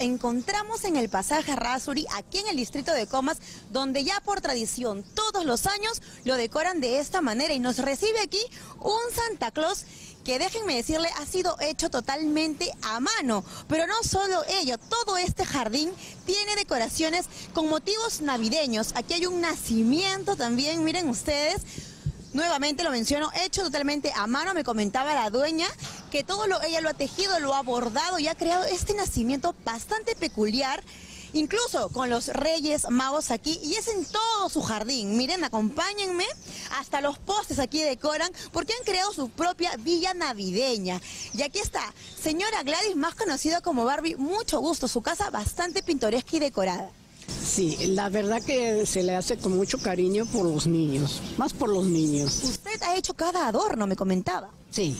Encontramos en el pasaje Rázuri, aquí en el distrito de Comas, donde ya por tradición todos los años lo decoran de esta manera y nos recibe aquí un Santa Claus que, déjenme decirle, ha sido hecho totalmente a mano. Pero no solo ello, todo este jardín tiene decoraciones con motivos navideños. Aquí hay un nacimiento también, miren ustedes, nuevamente lo menciono, hecho totalmente a mano. Me comentaba la dueña que ella lo ha tejido, lo ha bordado y ha creado este nacimiento bastante peculiar, incluso con los Reyes Magos aquí, y es en todo su jardín. Miren, acompáñenme, hasta los postes aquí decoran porque han creado su propia villa navideña. Y aquí está, señora Gladys, más conocida como Barbie, mucho gusto, su casa bastante pintoresca y decorada. Sí, la verdad que se le hace con mucho cariño por los niños, más por los niños. Usted ha hecho cada adorno, me comentaba. Sí.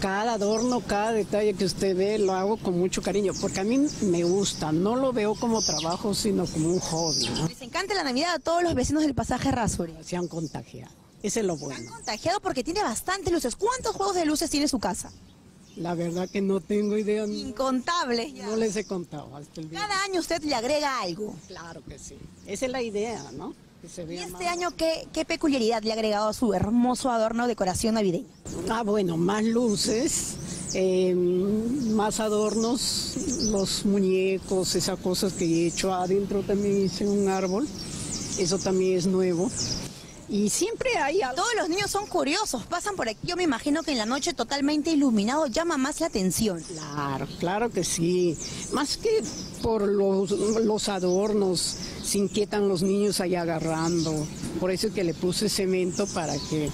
Cada adorno, cada detalle que usted ve, lo hago con mucho cariño, porque a mí me gusta, no lo veo como trabajo, sino como un hobby, ¿no? Les encanta la Navidad a todos los vecinos del pasaje Rázuri. Se han contagiado, ese es lo bueno. Se han contagiado porque tiene bastantes luces. ¿Cuántos juegos de luces tiene su casa? La verdad que no tengo idea. Incontables ya. No les he contado hasta el día. Cada año usted le agrega algo. Claro que sí, esa es la idea, ¿no? ¿Y este año qué peculiaridad le ha agregado a su hermoso adorno, decoración navideña? Ah, bueno, más luces, más adornos, los muñecos, esas cosas que he hecho. Adentro también hice un árbol, eso también es nuevo. Y siempre hay algo. Todos los niños son curiosos, pasan por aquí. Yo me imagino que en la noche totalmente iluminado llama más la atención. Claro, claro que sí. Más que por los adornos, se inquietan los niños ahí agarrando. Por eso es que le puse cemento para que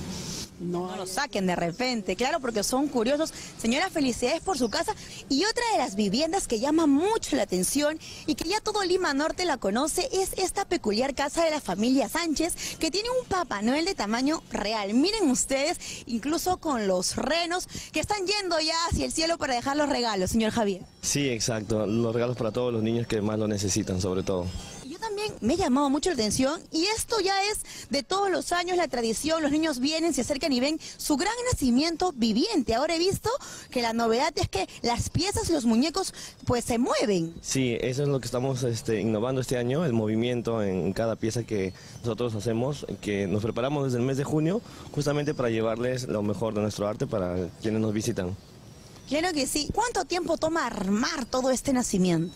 no lo saquen de repente, claro, porque son curiosos. Señora, felicidades por su casa. Y otra de las viviendas que llama mucho la atención y que ya todo Lima Norte la conoce es esta peculiar casa de la familia Sánchez, que tiene un Papá Noel de tamaño real. Miren ustedes, incluso con los renos que están yendo ya hacia el cielo para dejar los regalos, señor Javier. Sí, exacto, los regalos para todos los niños que más lo necesitan, sobre todo. También me ha llamado mucho la atención, y esto ya es de todos los años, la tradición, los niños vienen, se acercan y ven su gran nacimiento viviente. Ahora he visto que la novedad es que las piezas y los muñecos pues se mueven. Sí, eso es lo que estamos innovando este año, el movimiento en cada pieza que nosotros hacemos, que nos preparamos desde el mes de junio justamente para llevarles lo mejor de nuestro arte para quienes nos visitan. Claro que sí. ¿Cuánto tiempo toma armar todo este nacimiento?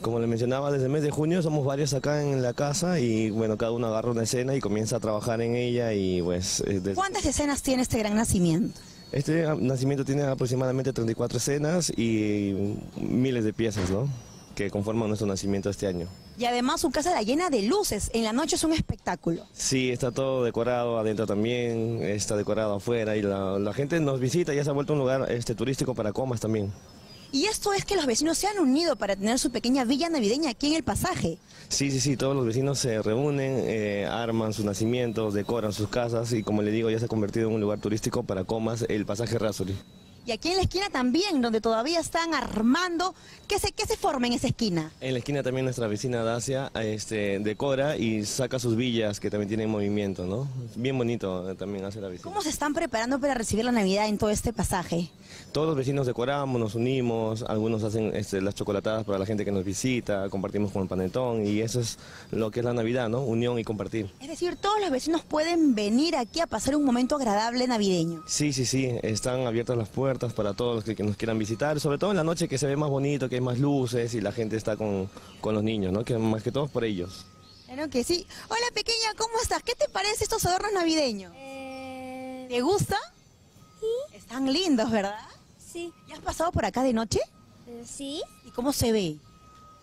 Como les mencionaba, desde el mes de junio somos varios acá en la casa y bueno, cada uno agarra una escena y comienza a trabajar en ella y pues... ¿Cuántas escenas tiene este gran nacimiento? Este nacimiento tiene aproximadamente 34 escenas y miles de piezas, ¿no?, que conforman nuestro nacimiento este año. Y además su casa la llena de luces, en la noche es un espectáculo. Sí, está todo decorado, adentro también, está decorado afuera y la gente nos visita, ya se ha vuelto un lugar turístico para Comas también. Y esto es que los vecinos se han unido para tener su pequeña villa navideña aquí en el pasaje. Sí, sí, sí, todos los vecinos se reúnen, arman sus nacimientos, decoran sus casas y, como le digo, ya se ha convertido en un lugar turístico para Comas, el pasaje Rázuri. Y aquí en la esquina también, donde todavía están armando, ¿qué se forma en esa esquina? En la esquina también nuestra vecina Dacia decora y saca sus villas que también tienen movimiento, ¿no? Bien bonito también hace la vecina. ¿Cómo se están preparando para recibir la Navidad en todo este pasaje? Todos los vecinos decoramos, nos unimos, algunos hacen las chocolatadas para la gente que nos visita, compartimos con el panetón y eso es lo que es la Navidad, ¿no? Unión y compartir. Es decir, todos los vecinos pueden venir aquí a pasar un momento agradable navideño. Sí, sí, sí, están abiertas las puertas para todos los que nos quieran visitar, sobre todo en la noche que se ve más bonito, que hay más luces y la gente está con los niños, ¿no?, que más que todo por ellos. Claro que sí. Hola pequeña, ¿cómo estás? ¿Qué te parece estos adornos navideños? ¿Te gusta? Sí. Están lindos, ¿verdad? Sí. ¿Ya has pasado por acá de noche? Sí. ¿Y cómo se ve?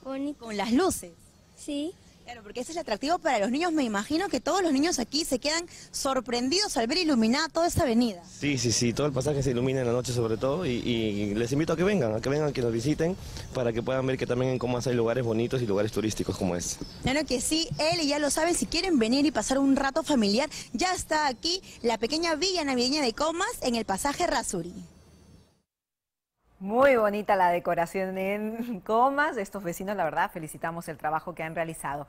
Bonito. Con las luces. Sí. Claro, porque ese es el atractivo para los niños. Me imagino que todos los niños aquí se quedan sorprendidos al ver iluminada toda esta avenida. Sí, sí, sí, todo el pasaje se ilumina en la noche sobre todo y les invito a que vengan, que nos visiten para que puedan ver que también en Comas hay lugares bonitos y lugares turísticos como este. Claro que sí, y ya lo saben, si quieren venir y pasar un rato familiar, ya está aquí la pequeña villa navideña de Comas en el pasaje Rázuri. Muy bonita la decoración en Comas. Estos vecinos, la verdad, felicitamos el trabajo que han realizado.